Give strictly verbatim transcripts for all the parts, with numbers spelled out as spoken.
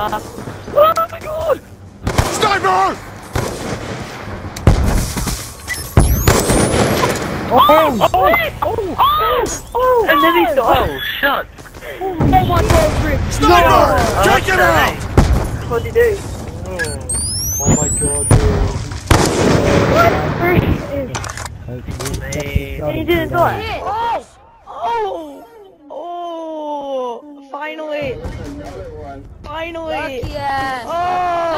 Uh, oh my god! Sniper! Oh! Oh! Oh! Oh! Oh! And then he died! Oh, shut! Oh my god! Sniper! Take it out! What'd he do? Oh, oh my god, dude. What? Man. He didn't die! Oh! Oh! Oh! Finally! Finally! Oh!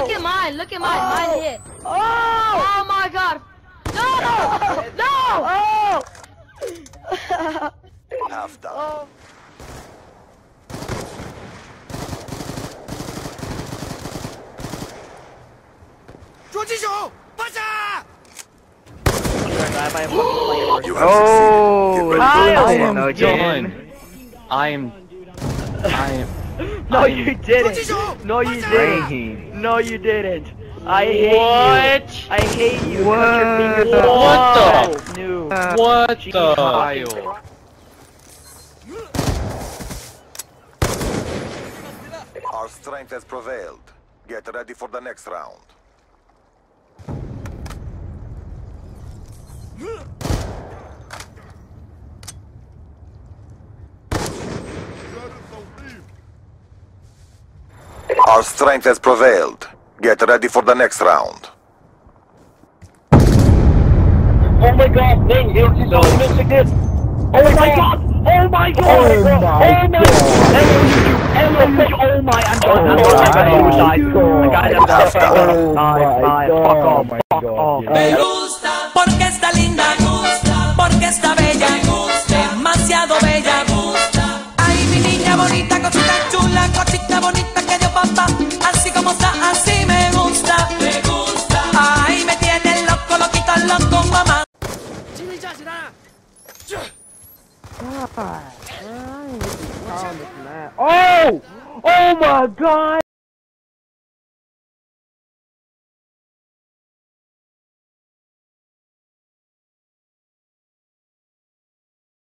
Look at mine! Look at mine! Mine hit! Oh! Oh my god! No! No! Oh! Half done. Oh. Oh! I am no Jin. I am. I am. No, you didn't. No, you didn't. No, you didn't. I hate what? You. I hate you. What? Cut your what the? No. What Jeez. The? Kyle. Our strength has prevailed. Get ready for the next round. Our strength has prevailed. Get ready for the next round. Oh my god, Ling, you're just so missing it! Oh my god! Oh my god! Oh my god! Oh my god! Oh my god! Oh my god! Oh my god! Fuck off! Fuck off! Me gusta, porque está linda, gusta, porque está bella, gusta, demasiado bella, gusta. Ay, mi niña bonita, cosita chula, cosita bonita que dio papá, así como está, así. God. Oh! Oh my god!